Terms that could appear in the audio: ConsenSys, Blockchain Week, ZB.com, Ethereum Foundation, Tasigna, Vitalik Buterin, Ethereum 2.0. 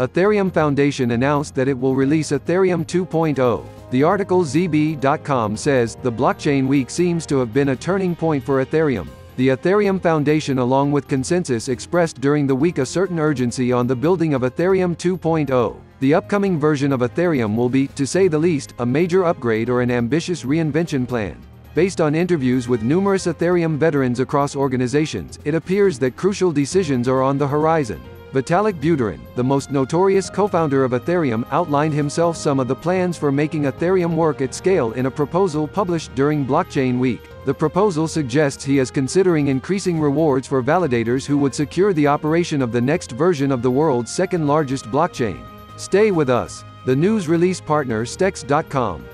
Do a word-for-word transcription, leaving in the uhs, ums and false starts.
Ethereum Foundation announced that it will release Ethereum two point oh. The article Z B dot com says, the Blockchain Week seems to have been a turning point for Ethereum. The Ethereum Foundation along with ConsenSys expressed during the week a certain urgency on the building of Ethereum two point oh. The upcoming version of Ethereum will be, to say the least, a major upgrade or an ambitious reinvention plan. Based on interviews with numerous Ethereum veterans across organizations, it appears that crucial decisions are on the horizon. Vitalik Buterin, the most notorious co-founder of Ethereum, outlined himself some of the plans for making Ethereum work at scale in a proposal published during Blockchain Week. The proposal suggests he is considering increasing rewards for validators who would secure the operation of the next version of the world's second largest blockchain. Stay with us. The news release partner Z B dot com.